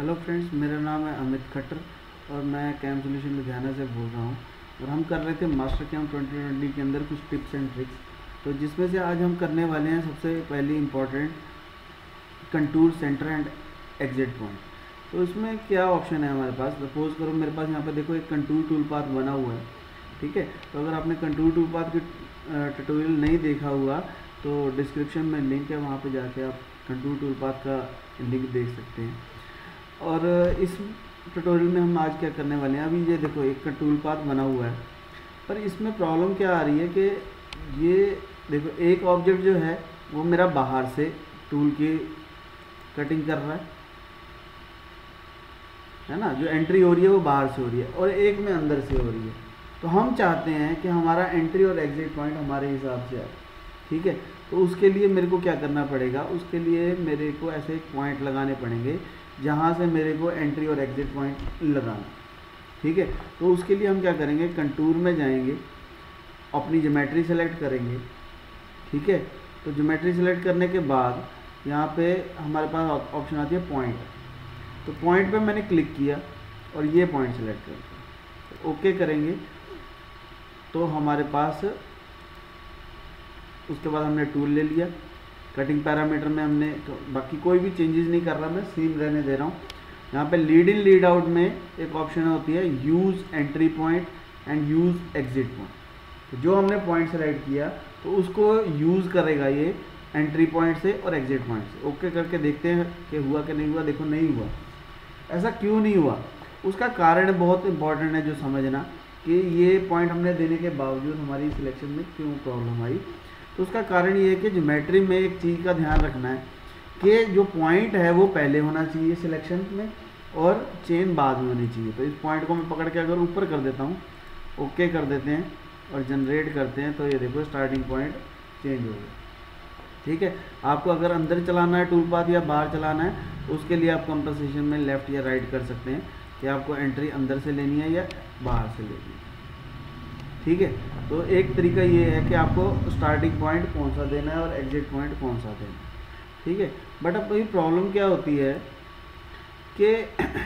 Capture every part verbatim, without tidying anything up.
Hello friends, मेरा नाम है अमित खट्टर और मैं कैम्प सोल्यूशन लुधियाना से बोल रहा हूँ। और हम कर रहे थे मास्टर कैम ट्वेंटी ट्वेंटी के अंदर कुछ टिप्स एंड ट्रिक्स, तो जिसमें से आज हम करने वाले हैं सबसे पहली important contour centre and exit point. तो इसमें क्या ऑप्शन है हमारे पास, सपोज करो मेरे पास यहाँ पर देखो एक कंटूर टूल पाथ बना हुआ है, ठीक है। तो अगर आपने कंटूर टूल पाथ की ट्यूटोरियल नहीं देखा हुआ तो डिस्क्रिप्शन में लिंक है, वहाँ पर जाके आप कंटूर टूल पाथ का लिंक देख सकते हैं। और इस ट्यूटोरियल में हम आज क्या करने वाले हैं, अभी ये देखो एक टूल पाथ बना हुआ है, पर इसमें प्रॉब्लम क्या आ रही है कि ये देखो एक ऑब्जेक्ट जो है वो मेरा बाहर से टूल की कटिंग कर रहा है है ना, जो एंट्री हो रही है वो बाहर से हो रही है और एक में अंदर से हो रही है। तो हम चाहते हैं कि हमारा एंट्री और एग्जिट पॉइंट हमारे हिसाब से आए, ठीक है। तो उसके लिए मेरे को क्या करना पड़ेगा, उसके लिए मेरे को ऐसे एक पॉइंट लगाने पड़ेंगे जहाँ से मेरे को एंट्री और एग्जिट पॉइंट लगाना, ठीक है। तो उसके लिए हम क्या करेंगे, कंटूर में जाएंगे, अपनी ज्योमेट्री सेलेक्ट करेंगे, ठीक है। तो ज्योमेट्री सेलेक्ट करने के बाद यहाँ पे हमारे पास ऑप्शन आती है पॉइंट। तो पॉइंट पे मैंने क्लिक किया और ये पॉइंट सेलेक्ट कर दिया, तो ओके करेंगे। तो हमारे पास उसके बाद हमने टूल ले लिया, कटिंग पैरामीटर में हमने तो बाकी कोई भी चेंजेस नहीं कर रहा, मैं सेम रहने दे रहा हूँ। यहाँ पे लीड इन लीड आउट में एक ऑप्शन होती है use entry point and use exit point. तो जो हमने पॉइंट सेलेक्ट किया तो उसको यूज़ करेगा ये एंट्री पॉइंट से और एग्जिट पॉइंट से। ओके करके देखते हैं कि हुआ कि नहीं हुआ। देखो नहीं हुआ। ऐसा क्यों नहीं हुआ, उसका कारण बहुत इंपॉर्टेंट है जो समझना, कि ये पॉइंट हमने देने के बावजूद हमारी सिलेक्शन में क्यों प्रॉब्लम आई। तो उसका कारण ये है कि ज्योमेट्री में एक चीज़ का ध्यान रखना है कि जो पॉइंट है वो पहले होना चाहिए सिलेक्शन में और चेन बाद में होनी चाहिए। तो इस पॉइंट को मैं पकड़ के अगर ऊपर कर देता हूँ, ओके कर देते हैं और जनरेट करते हैं, तो ये देखो स्टार्टिंग पॉइंट चेंज हो गया, ठीक है। आपको अगर अंदर चलाना है टूल पाथ या बाहर चलाना है, उसके लिए आप कंपनसेशन में लेफ़्ट या राइट कर सकते हैं कि आपको एंट्री अंदर से लेनी है या बाहर से लेनी है, ठीक है। तो एक तरीका ये है कि आपको स्टार्टिंग पॉइंट कौन सा देना है और एग्जिट पॉइंट कौन सा देना है, ठीक है। बट अब ये प्रॉब्लम क्या होती है कि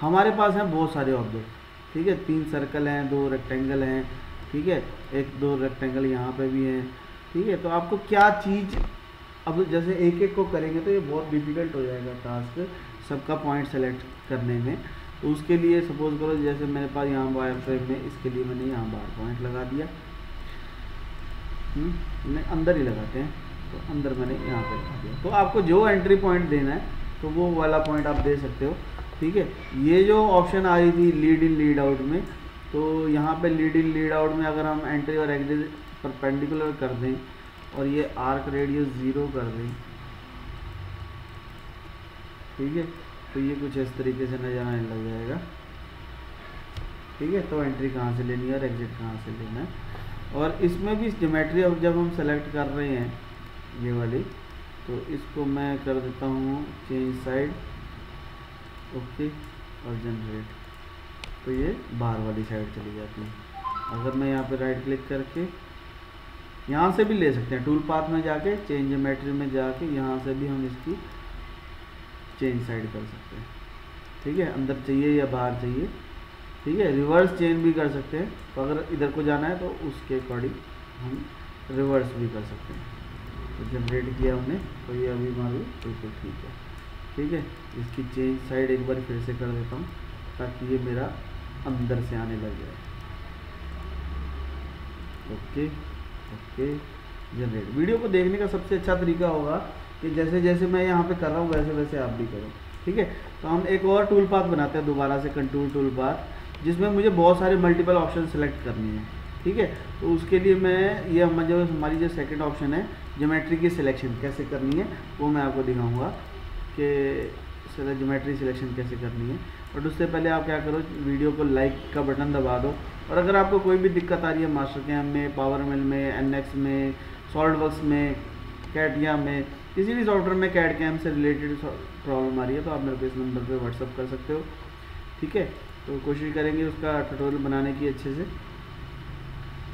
हमारे पास हैं बहुत सारे ऑब्जेक्ट, ठीक है। तीन सर्कल हैं, दो रेक्टेंगल हैं, ठीक है, एक दो रेक्टेंगल यहाँ पे भी हैं, ठीक है। तो आपको क्या चीज़, अब जैसे एक एक को करेंगे तो ये बहुत डिफ़िकल्ट हो जाएगा टास्क सबका पॉइंट सेलेक्ट करने में। तो उसके लिए सपोज करो जैसे मेरे पास यहाँ वायर फ्रेम में, इसके लिए मैंने यहाँ बाहर पॉइंट लगा दिया, मैंने अंदर ही लगाते हैं, तो अंदर मैंने यहाँ पे लगा दिया। तो आपको जो एंट्री पॉइंट देना है तो वो वाला पॉइंट आप दे सकते हो, ठीक है। ये जो ऑप्शन आ रही थी लीड इन लीड आउट में, तो यहाँ पे लीड इन लीड आउट में अगर हम एंट्री और एग्जिट परपेंडिकुलर कर दें और ये आर्क रेडियस ज़ीरो कर दें, ठीक है, तो ये कुछ इस तरीके से नजर आने लग जाएगा, ठीक है। तो एंट्री कहाँ से लेनी है और एग्जिट कहाँ से लेना है। और इसमें भी ज्योमेट्री अब जब हम सेलेक्ट कर रहे हैं ये वाली, तो इसको मैं कर देता हूँ चेंज साइड, ओके और जनरेट, तो ये बाहर वाली साइड चली जाती है। अगर मैं यहाँ पे राइट क्लिक करके यहाँ से भी ले सकते हैं, टूल पाथ में जाके चेंज ज्योमेट्री में जाके यहाँ से भी हम इसकी चेंज साइड कर सकते हैं, ठीक है, अंदर चाहिए या बाहर चाहिए, ठीक है। रिवर्स चेंज भी कर सकते हैं, तो अगर इधर को जाना है तो उसके अकॉर्डिंग हम रिवर्स भी कर सकते हैं। तो जनरेट किया हमने, तो ये अभी हमारी बिल्कुल ठीक है, ठीक है। इसकी चेंज साइड एक बार फिर से कर देता हूँ ताकि ये मेरा अंदर से आने लग जाए, ओके ओके जनरेट। वीडियो को देखने का सबसे अच्छा तरीका होगा कि जैसे जैसे मैं यहाँ पे कर रहा हूँ वैसे वैसे आप भी करो, ठीक है। तो हम एक और टूल पाथ बनाते हैं दोबारा से, कंटूर टूल पाथ, जिसमें मुझे बहुत सारे मल्टीपल ऑप्शन सेलेक्ट करनी है, ठीक है। तो उसके लिए मैं ये हमारी जो हमारी जो सेकंड ऑप्शन है ज्योमेट्री की सिलेक्शन कैसे करनी है वो मैं आपको दिखाऊंगा कि ज्योमेट्री सिलेक्शन कैसे करनी है। और उससे पहले आप क्या करो, वीडियो को लाइक का बटन दबा दो। और अगर आपको कोई भी दिक्कत आ रही है मास्टर कैम में, पावर मिल में, एन एक्स में, सॉलिड वर्क्स में, कैटिया में, किसी भी सॉफ्टवेयर में कैड कैम से रिलेटेड प्रॉब्लम आ रही है, तो आप मेरे को इस नंबर पे व्हाट्सअप कर सकते हो, ठीक है। तो कोशिश करेंगे उसका ट्यूटोरियल बनाने की अच्छे से।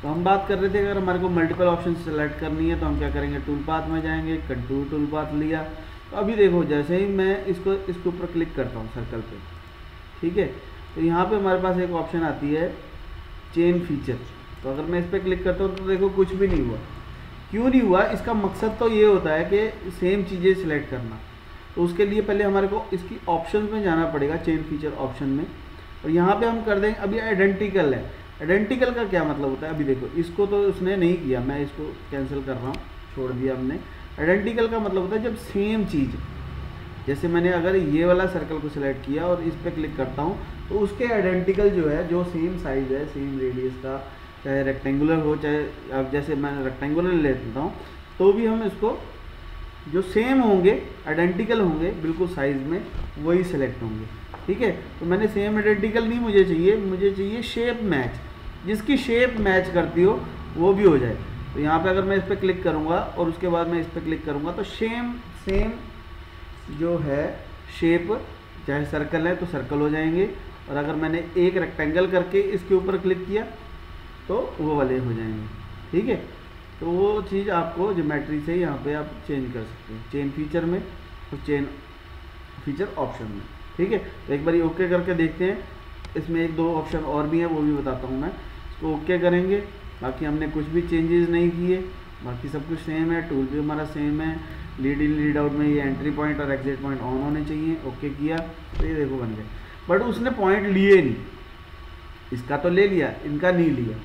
तो हम बात कर रहे थे अगर हमारे को मल्टीपल ऑप्शन सेलेक्ट करनी है तो हम क्या करेंगे, टूल पाथ में जाएंगे, कंटूर टूल पाथ लिया, तो अभी देखो जैसे ही मैं इसको इसके ऊपर क्लिक करता हूँ सर्कल पे, ठीक है, तो यहाँ पे हमारे पास एक ऑप्शन आती है चेन फीचर। तो अगर मैं इस पर क्लिक करता हूँ तो देखो कुछ भी नहीं हुआ। क्यों नहीं हुआ? इसका मकसद तो ये होता है कि सेम चीज़ें सिलेक्ट करना, तो उसके लिए पहले हमारे को इसकी ऑप्शन में जाना पड़ेगा, चेन फीचर ऑप्शन में, और यहाँ पे हम कर देंगे अभी आइडेंटिकल है। आइडेंटिकल का क्या मतलब होता है? अभी देखो इसको तो उसने नहीं किया, मैं इसको कैंसिल कर रहा हूँ, छोड़ दिया हमने। आइडेंटिकल का मतलब होता है जब सेम चीज़, जैसे मैंने अगर ये वाला सर्कल को सिलेक्ट किया और इस पर क्लिक करता हूँ तो उसके आइडेंटिकल जो है, जो सेम साइज़ है, सेम रेडियस का, चाहे रेक्टेंगुलर हो, चाहे अब जैसे मैं रेक्टेंगुलर ले लेता हूँ, तो भी हम इसको जो सेम होंगे, आइडेंटिकल होंगे बिल्कुल साइज़ में, वही सिलेक्ट होंगे, ठीक है। तो मैंने सेम आइडेंटिकल नहीं मुझे चाहिए, मुझे चाहिए शेप मैच, जिसकी शेप मैच करती हो वो भी हो जाए। तो यहाँ पे अगर मैं इस पर क्लिक करूँगा और उसके बाद मैं इस पर क्लिक करूँगा तो सेम सेम जो है शेप, चाहे सर्कल है तो सर्कल हो जाएंगे, और अगर मैंने एक रेक्टेंगल करके इसके ऊपर क्लिक किया तो वो वाले हो जाएंगे, ठीक है। तो वो चीज़ आपको ज्योमेट्री से यहाँ पे आप चेंज कर सकते हैं, चेन फीचर में और चेन फीचर ऑप्शन में, ठीक है। तो एक बार ओके करके देखते हैं, इसमें एक दो ऑप्शन और भी हैं वो भी बताता हूँ मैं। इसको ओके करेंगे, बाकी हमने कुछ भी चेंजेस नहीं किए, बाकी सब कुछ सेम है, टूल भी हमारा सेम है, लीड इन लीड आउट में ये एंट्री पॉइंट और एग्जिट पॉइंट ऑन होने चाहिए। ओके किया तो ये देखो बन गए, बट उसने पॉइंट लिए नहीं, इसका तो ले लिया, इनका नहीं लिया,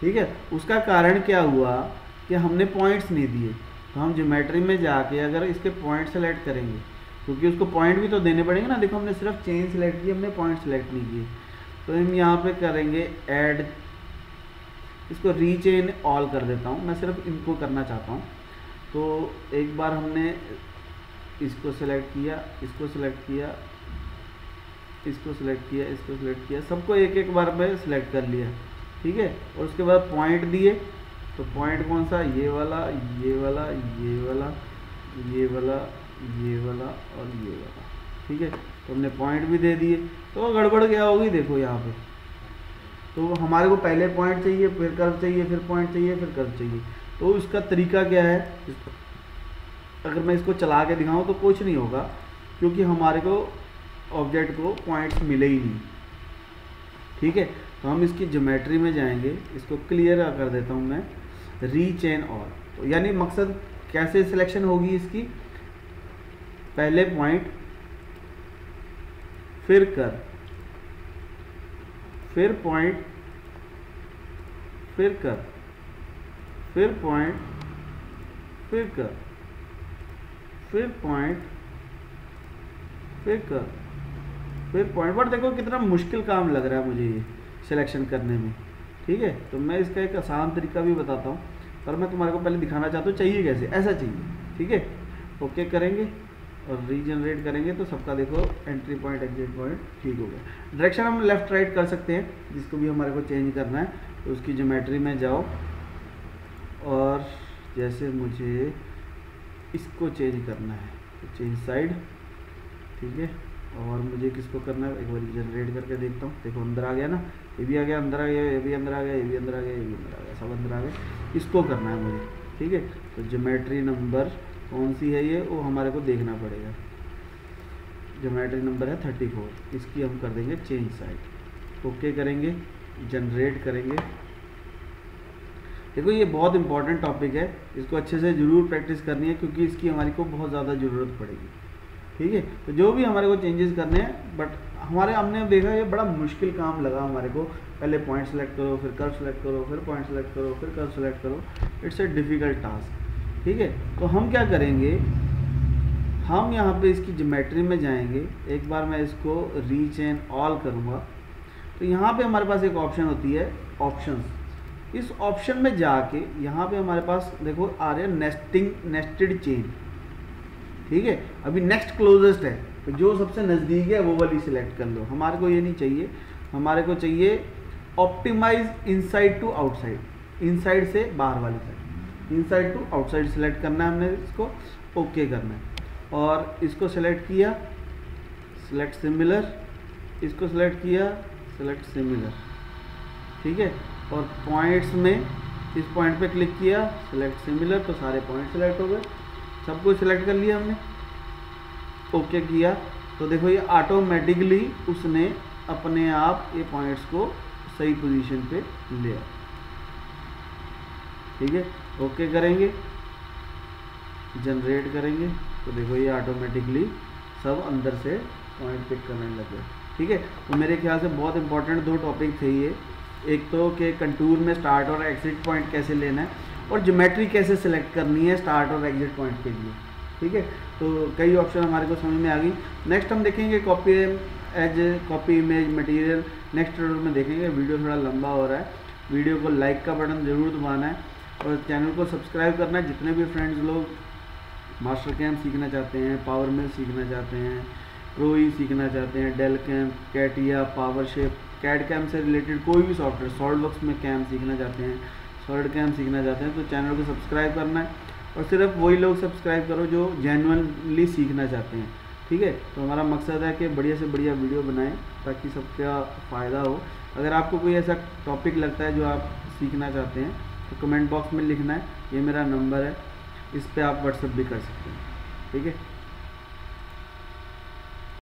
ठीक है। उसका कारण क्या हुआ कि हमने पॉइंट्स नहीं दिए। तो हम ज्योमेट्री में जाके अगर इसके पॉइंट सेलेक्ट करेंगे, क्योंकि उसको पॉइंट भी तो देने पड़ेंगे ना। देखो हमने सिर्फ चेन सेलेक्ट की, हमने पॉइंट सेलेक्ट नहीं किए। तो हम यहाँ पे करेंगे ऐड, इसको रीचेन ऑल कर देता हूँ, मैं सिर्फ इनको करना चाहता हूँ। तो एक बार हमने इसको सेलेक्ट किया, इसको सेलेक्ट किया, इसको सेलेक्ट किया, इसको सेलेक्ट किया, सबको एक एक बार में सेलेक्ट कर लिया, ठीक है। और उसके बाद पॉइंट दिए, तो पॉइंट कौन सा? ये वाला, ये वाला, ये वाला, ये वाला, ये वाला और ये वाला, ठीक है। तो हमने पॉइंट भी दे दिए, तो गड़बड़ क्या होगी? देखो यहाँ पे तो हमारे को पहले पॉइंट चाहिए, फिर कर्व चाहिए, फिर पॉइंट चाहिए, फिर कर्व चाहिए। तो इसका तरीका क्या है? अगर मैं इसको चला के दिखाऊँ तो कुछ नहीं होगा, क्योंकि हमारे को ऑब्जेक्ट को पॉइंट्स मिले ही नहीं, ठीक है। तो हम इसकी ज्योमेट्री में जाएंगे, इसको क्लियर कर देता हूँ मैं, रीचेन ऑल। तो यानी मकसद कैसे सिलेक्शन होगी इसकी? पहले पॉइंट, फिर कर, फिर पॉइंट, फिर कर, फिर पॉइंट, फिर कर, फिर पॉइंट, फिर कर, फिर पॉइंट। बट देखो कितना मुश्किल काम लग रहा है मुझे ये सिलेक्शन करने में, ठीक है। तो मैं इसका एक आसान तरीका भी बताता हूँ, पर मैं तुम्हारे को पहले दिखाना चाहता हूँ चाहिए कैसे, ऐसा चाहिए, ठीक है। ओके करेंगे और रीजनरेट करेंगे तो सबका देखो एंट्री पॉइंट, एग्जिट पॉइंट ठीक हो गया। डायरेक्शन हम लेफ्ट राइट कर सकते हैं, जिसको भी हमारे को चेंज करना है। तो उसकी ज्योमेट्री में जाओ और जैसे मुझे इसको चेंज करना है तो चेंज साइड, ठीक है। और मुझे किसको करना है एक बार जनरेट करके देखता हूँ। देखो अंदर आ गया ना, ये भी आ गया, अंदर आ गया, ये भी अंदर आ गया, ये भी अंदर आ गया, ये भी अंदर आ गया, सब अंदर आ गए। इसको करना है मुझे, ठीक है। तो ज्योमेट्री नंबर कौन सी है ये, वो हमारे को देखना पड़ेगा। ज्योमेट्री नंबर है थर्टी फोर, इसकी हम कर देंगे चेंज साइड। ओके करेंगे, जनरेट करेंगे। देखो ये बहुत इंपॉर्टेंट टॉपिक है, इसको अच्छे से ज़रूर प्रैक्टिस करनी है, क्योंकि इसकी हमारी को बहुत ज़्यादा ज़रूरत पड़ेगी, ठीक है। तो जो भी हमारे को चेंजेस करने हैं, बट हमारे हमने देखा ये बड़ा मुश्किल काम लगा हमारे को। पहले पॉइंट सेलेक्ट करो, फिर कर्व सेलेक्ट करो, फिर पॉइंट सेलेक्ट करो, फिर कर्व सेलेक्ट करो। इट्स ए डिफ़िकल्ट टास्क, ठीक है। तो हम क्या करेंगे, हम यहाँ पे इसकी ज्योमेट्री में जाएंगे। एक बार मैं इसको रीच एंड ऑल करूँगा तो यहाँ पर हमारे पास एक ऑप्शन होती है, ऑप्शंस। इस ऑप्शन में जाके यहाँ पर हमारे पास देखो आ रहे नेस्टिंग, नेस्टेड चेन, ठीक है। अभी नेक्स्ट क्लोजेस्ट है तो जो सबसे नज़दीक है वो वाली सिलेक्ट कर लो। हमारे को ये नहीं चाहिए, हमारे को चाहिए optimise inside to outside, inside से बाहर वाली side, inside to outside select करना है हमने इसको। ओके करना है और इसको सिलेक्ट किया, सिलेक्ट सिमिलर, इसको सिलेक्ट किया, सिलेक्ट सिमिलर, ठीक है। और पॉइंट्स में इस पॉइंट पे क्लिक किया, सिलेक्ट सिमिलर, तो सारे पॉइंट सिलेक्ट हो गए, सबको सिलेक्ट कर लिया हमने। ओके किया तो देखो ये ऑटोमेटिकली उसने अपने आप ये पॉइंट्स को सही पोजीशन पे ले आया। ठीक है, ओके करेंगे, जनरेट करेंगे तो देखो ये ऑटोमेटिकली सब अंदर से पॉइंट पिक करने लगे। ठीक है, तो मेरे ख्याल से बहुत इंपॉर्टेंट दो टॉपिक थे ये, एक तो कि कंटूर में स्टार्ट और एग्जिट पॉइंट कैसे लेना है और ज्योमेट्री कैसे सिलेक्ट करनी है स्टार्ट और एग्जिट पॉइंट के लिए। ठीक है, तो कई ऑप्शन हमारे को समझ में आ गई। नेक्स्ट हम देखेंगे copy edge copy image material, next tutorial में देखेंगे। वीडियो थोड़ा लंबा हो रहा है, वीडियो को लाइक का बटन ज़रूर दबाना है और चैनल को सब्सक्राइब करना है। जितने भी फ्रेंड्स लोग मास्टर कैम सीखना चाहते हैं, पावर मिल सीखना चाहते हैं, प्रो ई सीखना चाहते हैं, Delcam, CATIA, PowerShape, CAD CAM से रिलेटेड कोई भी सॉफ्टवेयर, सॉलिड वर्क्स में कैम सीखना चाहते हैं, सॉलिड कैम सीखना चाहते हैं, तो चैनल को सब्सक्राइब करना है और सिर्फ वही लोग सब्सक्राइब करो जो जेन्युइनली सीखना चाहते हैं। ठीक है, तो हमारा मकसद है कि बढ़िया से बढ़िया वीडियो बनाएं ताकि सबका फ़ायदा हो। अगर आपको कोई ऐसा टॉपिक लगता है जो आप सीखना चाहते हैं तो कमेंट बॉक्स में लिखना है, ये मेरा नंबर है, इस पर आप व्हाट्सएप भी कर सकते हैं। ठीक है।